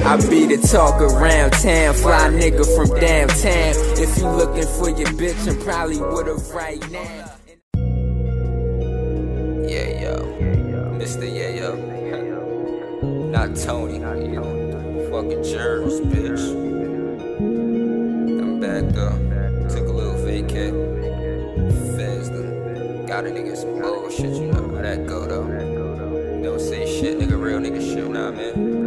I be the talk around town, fly nigga from downtown. If you looking for your bitch, I'm probably with her right now. Yeah, yo, Mr. Yeah, yo. Not Tony, yo. Fucking Germs, bitch. I'm back though, took a little vacay. Fez though, got a nigga some bullshit, you know how that go though. Don't say shit, nigga, real nigga shit, nah, man.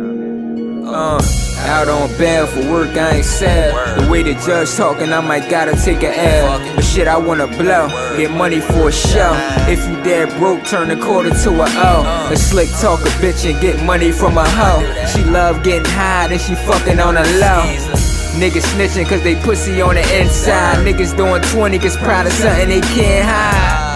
Out on bail for work, I ain't sad. The way the judge talking, I might gotta take an L. But shit, I wanna blow, get money for a show. If you dare broke, turn a quarter to a O. A slick talk a bitch and get money from a hoe. She love getting high, then she fucking on a low. Niggas snitching cause they pussy on the inside. Niggas doing 20 cause proud of something they can't hide.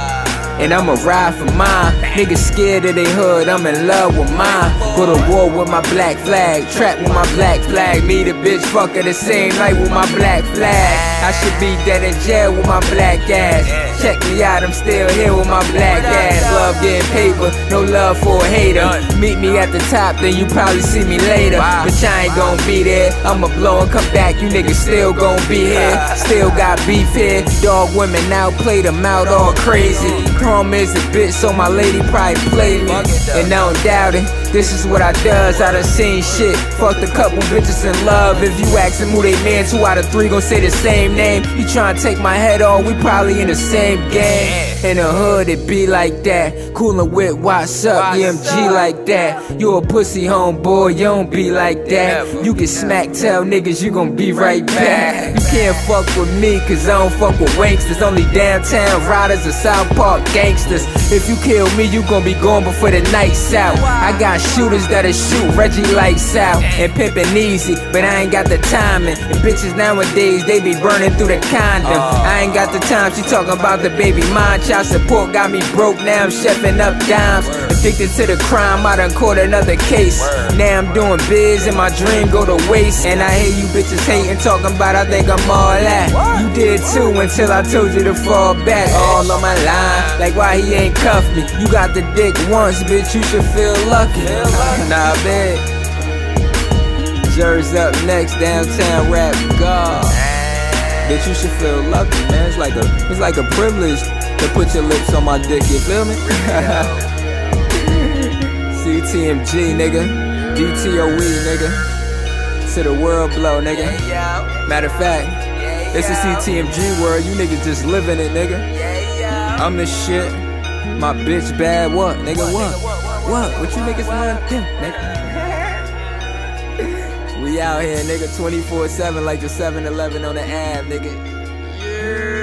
And I'ma ride for mine. Niggas scared of they hood, I'm in love with mine. Go to war with my black flag, trap with my black flag. Me the bitch fucker the same night with my black flag. I should be dead in jail with my black ass. Check me out, I'm still here with my black ass. Love getting paper, no love for a hater. Meet me at the top, then you probably see me later. But I ain't gon' be there, I'ma blow and come back. You niggas still gon' be here, still got beef here. Dog women out, play them out all crazy. Chrome is a bitch, so my lady probably played me. And I don't doubt it, this is what I does. I done seen shit, fucked a couple bitches in love. If you askin' who they man, 2 out of 3 gon' say the same name. You tryna take my head off, we probably in the same game. In the hood, it be like that. Coolin' with what's up, EMG like that. You a pussy homeboy, you don't be like that. You get smack, tell niggas you gon' be right back. You can't fuck with me, cause I don't fuck with wanksters. Only downtown riders in South Park gangsters. If you kill me, you gon' be gone before the night's out. I got shooters that'll shoot Reggie lights out. And pimpin' easy, but I ain't got the timing. And bitches nowadays, they be burning through the condom. I ain't got the time, she talking about the baby mine. Child support got me broke, now I'm chefing up dimes. Addicted to the crime, I done caught another case. Now I'm doing biz and my dream go to waste. And I hear you bitches hating, talking about I think I'm all that. You did too until I told you to fall back. All on my line, like why he ain't cuffed me? You got the dick once, bitch, you should feel lucky. Nah, man. Jer's up next, downtown rap god. Bitch, you should feel lucky, man. It's like a privilege to put your lips on my dick, you feel me? CTMG, nigga. DTOE, nigga. To the world blow, nigga. Matter of fact, it's a CTMG world. You niggas just living it, nigga. I'm the shit, my bitch bad, what, nigga, what? What you niggas wanna do, nigga? We out here, nigga, 24/7 like the 7-Eleven on the app, nigga. Yeah.